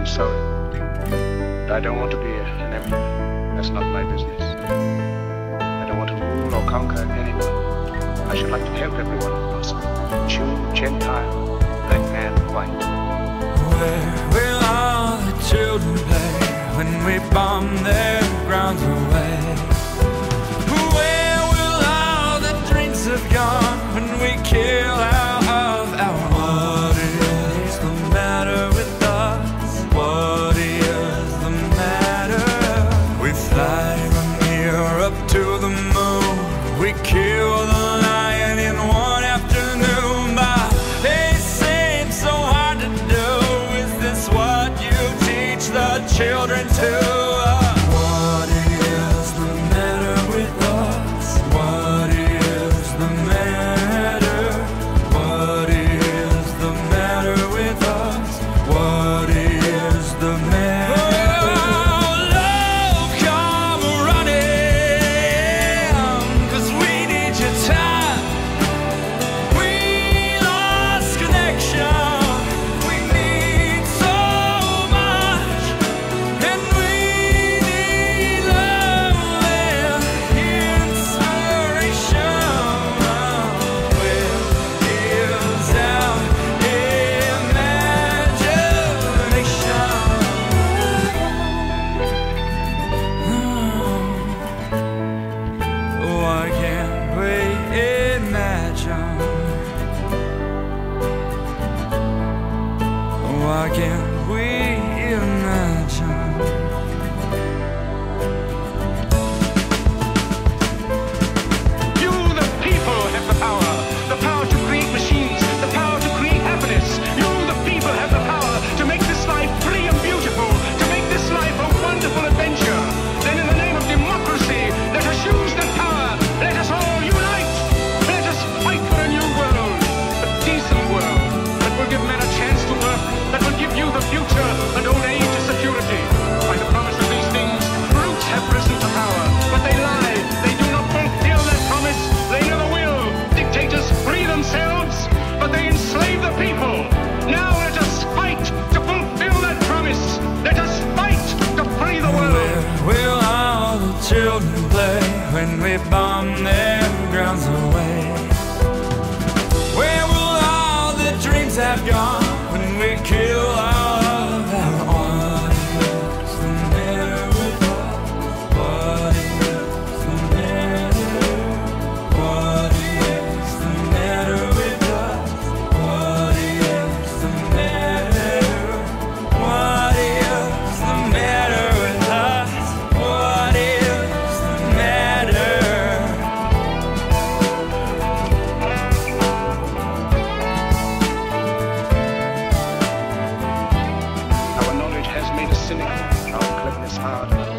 I'm sorry, but I don't want to be an emperor. That's not my business. I don't want to rule or conquer anyone. I should like to help everyone if possible. Jew, Gentile, black man, white. Where will all the children play when we bomb their grounds away? Where will all the drinks have gone when we kill out of our water? What is the matter with us? What is the matter? We fly from here up to the moon. We kill the lion in one afternoon. But they say it's so hard to do. Is this what you teach the children to? Why can't we imagine? You, the people, have the power to create machines, the power to create happiness. You, the people, have the power to make this life free and beautiful, to make this life a wonderful adventure. Then in the name of democracy, let us use that power. Let us all unite. Let us fight for a new world, a decent world, that will give men a chance to work. That will give you the future and old age and security. By the promise of these things, brutes have risen to power, but they lie. They do not fulfill that promise. They never will. Dictators free themselves, but they enslave the people. Now let us fight to fulfill that promise. Let us fight to free the world. Where will all the children play when we bomb their grounds away? Where will all the dreams have gone? We kill all of our own. What's the matter with us? What is the matter? What is the matter with us? What is the matter? What is the matter with us? What is the matter? Has made us cynical, our cleverness hard.